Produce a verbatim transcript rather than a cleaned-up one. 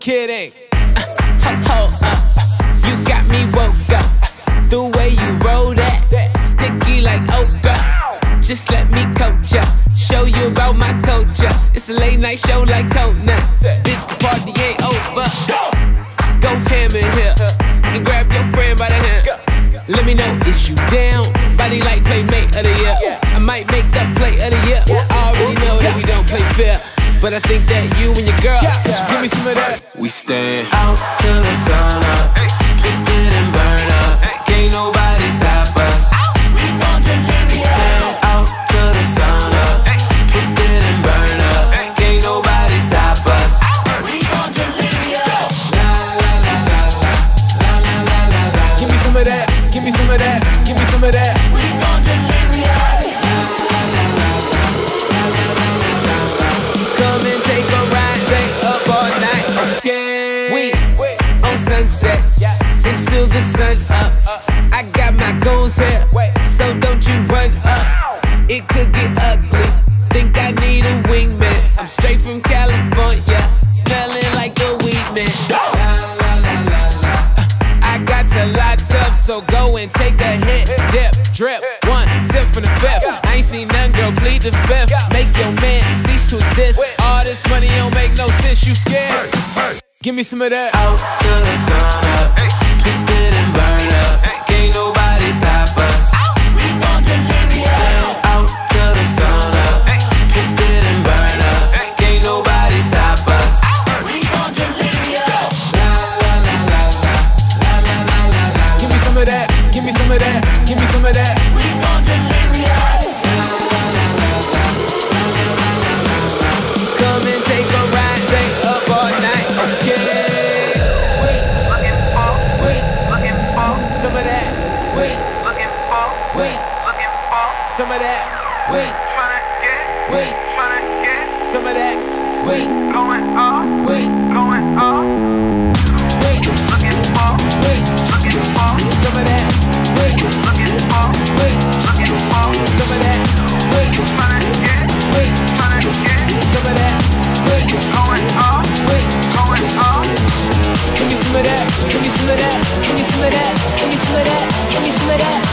Kidding. Uh, ho, ho, uh, you got me woke up. The way you roll that, sticky like okra. Just let me coach ya, show you about my culture. It's a late night show like Conan. Bitch, the party ain't over. Go ham in here and grab your friend by the hand. Let me know is you down. Body like playmate of the year. I might make that play of the year. I already know that we don't play fair, but I think that you and your girl should give me some of that. We stand out till the sun up, twisted and burned up. Can't nobody stop us. We gon' deliver. We stand out till the sun up, twisted and burned up. Can't nobody stop us. We gon' deliver. La la la la la la la la la. Give me some of that. Give me some of that. Give me some of that. We gon' deliver. Sunset, until the sun up. I got my goons here, so don't you run up. It could get ugly, think I need a wingman. I'm straight from California, smelling like a weed man. I got a lot tough, so go and take a hit. Dip, drip, one sip from the fifth. I ain't seen none, girl, plead the fifth. Make your man cease to exist. All this money don't make no sense, you scared? Give me some of that. Out till the sun up, hey. Twisted and burned up, hey. Can't nobody stop us. We gon' deliver. Yes. Out till the sun up, hey. Twisted and burned up, hey. Can't nobody stop us. We gon' deliver. La la la la la la la la la la. Give me some of that. Give me some of that. Give me some of that. We gon' deliver. Yes. La la la la la la la la la. Come and take a ride, stay up all night. Some of that, wait, tryna get, wait, tryna get, some of that, wait, going off, wait, going off, wait, looking for, wait, looking for, some of that, wait, looking for, wait, looking for, some of that, wait, tryna get, wait, tryna get, some of that, wait, going off, wait, going off. Give me some of that, give me some of that, give me some of that, give me some of that, give me some of that.